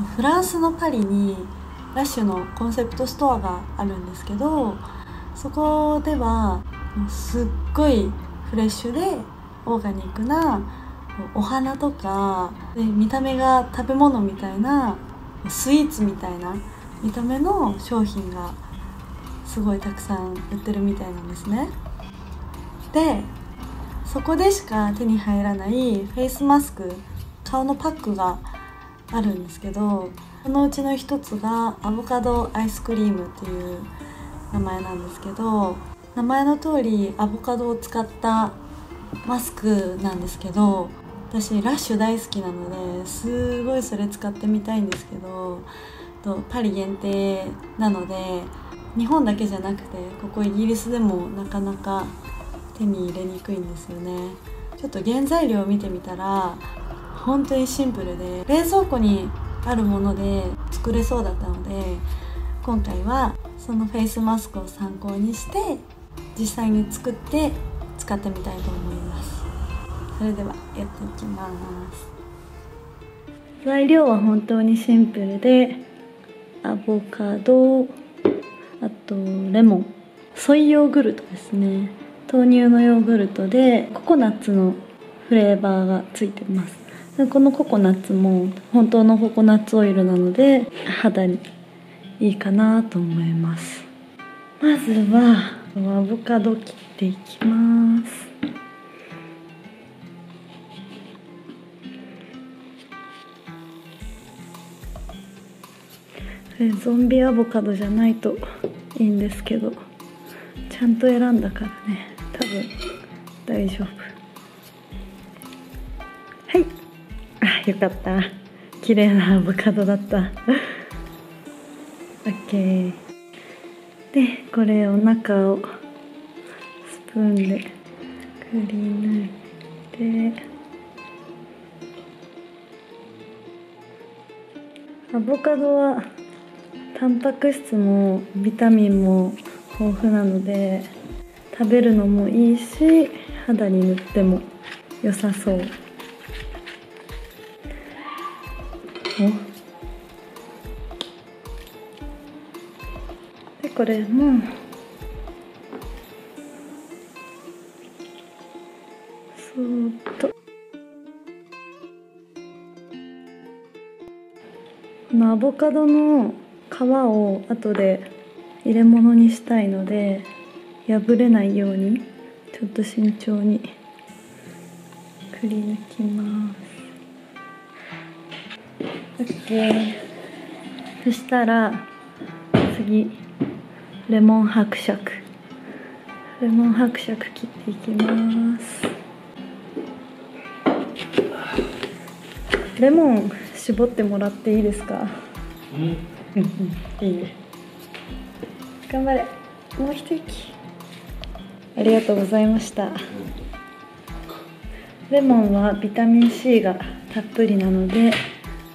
フランスのパリにラッシュのコンセプトストアがあるんですけど、そこではすっごいフレッシュでオーガニックなお花とかで、見た目が食べ物みたいなスイーツみたいな見た目の商品がすごいたくさん売ってるみたいなんですね。でそこでしか手に入らないフェイスマスク、顔のパックがあるんですけど、そのうちの一つがアボカドアイスクリームっていう名前なんですけど、名前の通りアボカドを使ったマスクなんですけど、私ラッシュ大好きなのですごいそれ使ってみたいんですけど、パリ限定なので日本だけじゃなくてここイギリスでもなかなか手に入れにくいんですよね。ちょっと原材料を見てみたら本当にシンプルで冷蔵庫にあるもので作れそうだったので、今回はそのフェイスマスクを参考にして実際に作って使ってみたいと思います。それではやっていきます。材料は本当にシンプルでアボカド、あとレモン、ソイヨーグルトですね。豆乳のヨーグルトでココナッツのフレーバーがついてます。このココナッツも本当のココナッツオイルなので肌にいいかなと思います。まずはアボカド切っていきます。ゾンビアボカドじゃないといいんですけど、ちゃんと選んだからね、多分大丈夫。はい、あ、よかった、綺麗なアボカドだったOK で、これお腹をスプーンでくりぬいて、アボカドはタンパク質もビタミンも豊富なので食べるのもいいし、肌に塗っても良さそう。でこれもそーっと、このアボカドの皮を後で入れ物にしたいので破れないようにちょっと慎重にくり抜きます。 OK、 そしたら次レモン伯爵、レモン伯爵切っていきます。レモン絞ってもらっていいですか？いいね、頑張れ、もう一息。ありがとうございました。レモンはビタミン C がたっぷりなので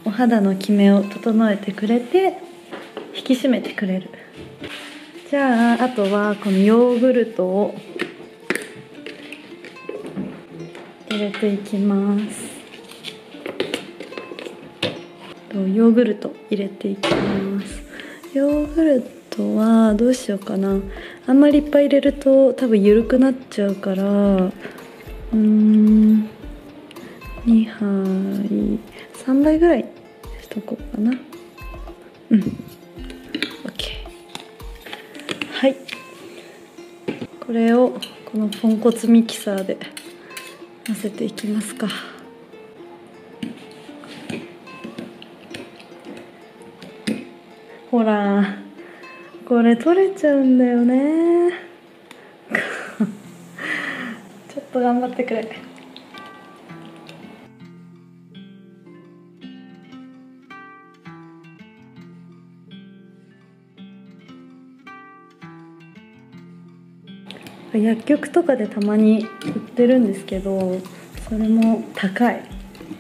お肌のキメを整えてくれて引き締めてくれる。じゃああとはこのヨーグルトを入れていきます。ヨーグルト入れていきます。ヨーグルトはどうしようかな、あんまりいっぱい入れると多分緩くなっちゃうから、2杯3杯ぐらいしとこうかな。うん、 OK。 はい、これをこのポンコツミキサーで混ぜていきますか。ほら、これ取れちゃうんだよねちょっと頑張ってくれ。薬局とかでたまに売ってるんですけど、それも高い。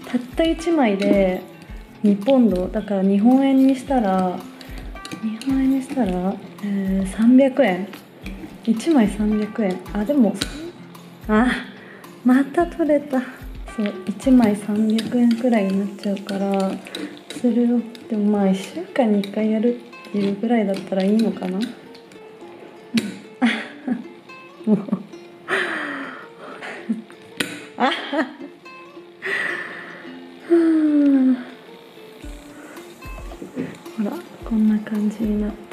たった1枚で2ポンド、だから日本円にしたら、300円、1枚300円。あ、でもまた取れた。そう、1枚300円くらいになっちゃうから、それをでもまあ1週間に1回やるっていうぐらいだったらいいのかな、うん、もうあほらこんな感じになって。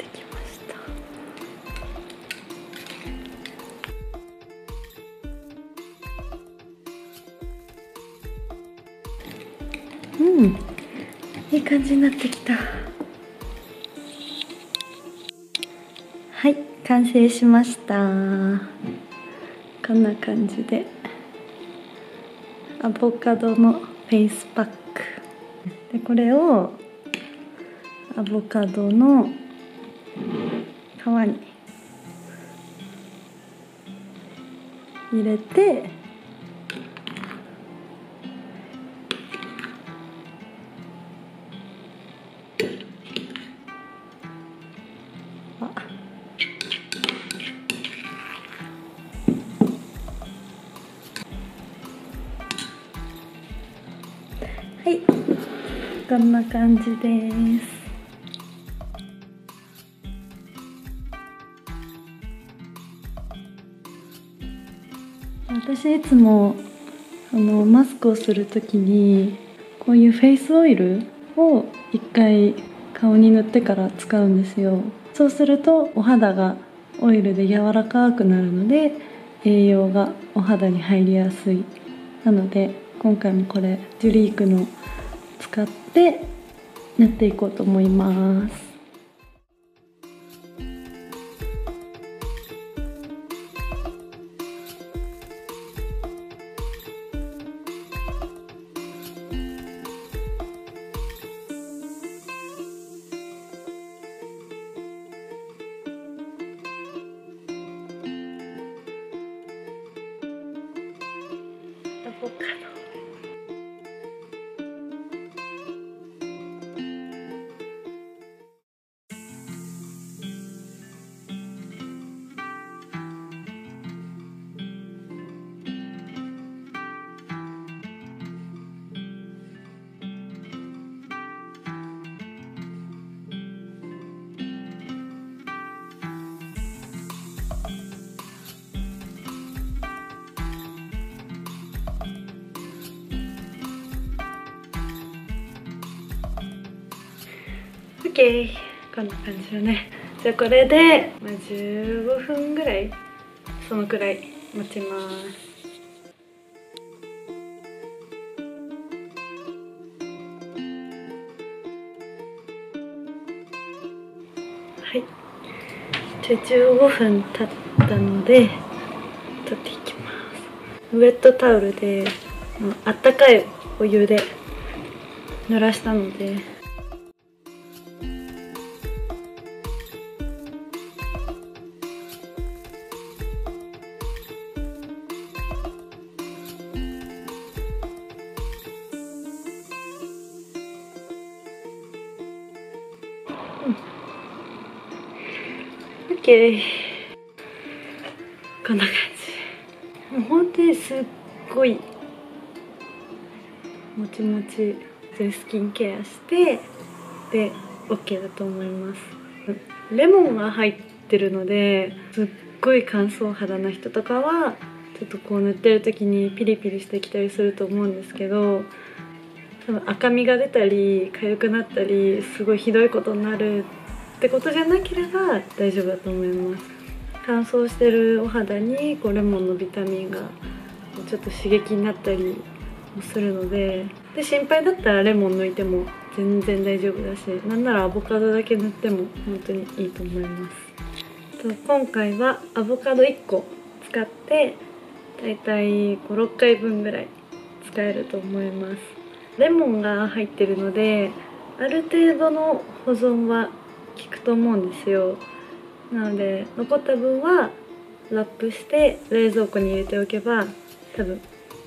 うん、いい感じになってきた。はい、完成しました。こんな感じでアボカドのフェイスパックで、これをアボカドの皮に入れて。はい、こんな感じです。私いつもマスクをするときにこういうフェイスオイルを一回顔に塗ってから使うんですよ。そうするとお肌がオイルで柔らかくなるので栄養がお肌に入りやすい。なので今回もこれジュリークの使って塗っていこうと思います。どこかなこんな感じだね。じゃあこれで、まあ、15分ぐらい、そのくらい待ちます。はい、じゃあ15分経ったので取っていきます。ウェットタオルであったかいお湯で濡らしたのでこんな感じ。もう本当にすっごいもちもちでスキンケアしてで OK だと思います。レモンが入ってるのですっごい乾燥肌な人とかはちょっとこう塗ってる時にピリピリしてきたりすると思うんですけど、多分赤みが出たり痒くなったりすごいひどいことになるってことじゃなければ大丈夫だと思います。乾燥してるお肌にこうレモンのビタミンがちょっと刺激になったりもするの で心配だったらレモン抜いても全然大丈夫だし、なんならアボカドだけ塗っても本当にいいと思います。今回はアボカド1個使ってだいたい5、6回分ぐらい使えると思います。レモンが入ってるのである程度の保存は効くと思うんですよ。なので残った分はラップして冷蔵庫に入れておけば多分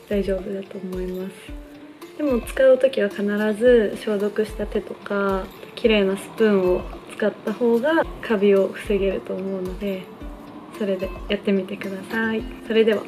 大丈夫だと思います。でも使う時は必ず消毒した手とか綺麗なスプーンを使った方がカビを防げると思うので、それでやってみてください。それでは。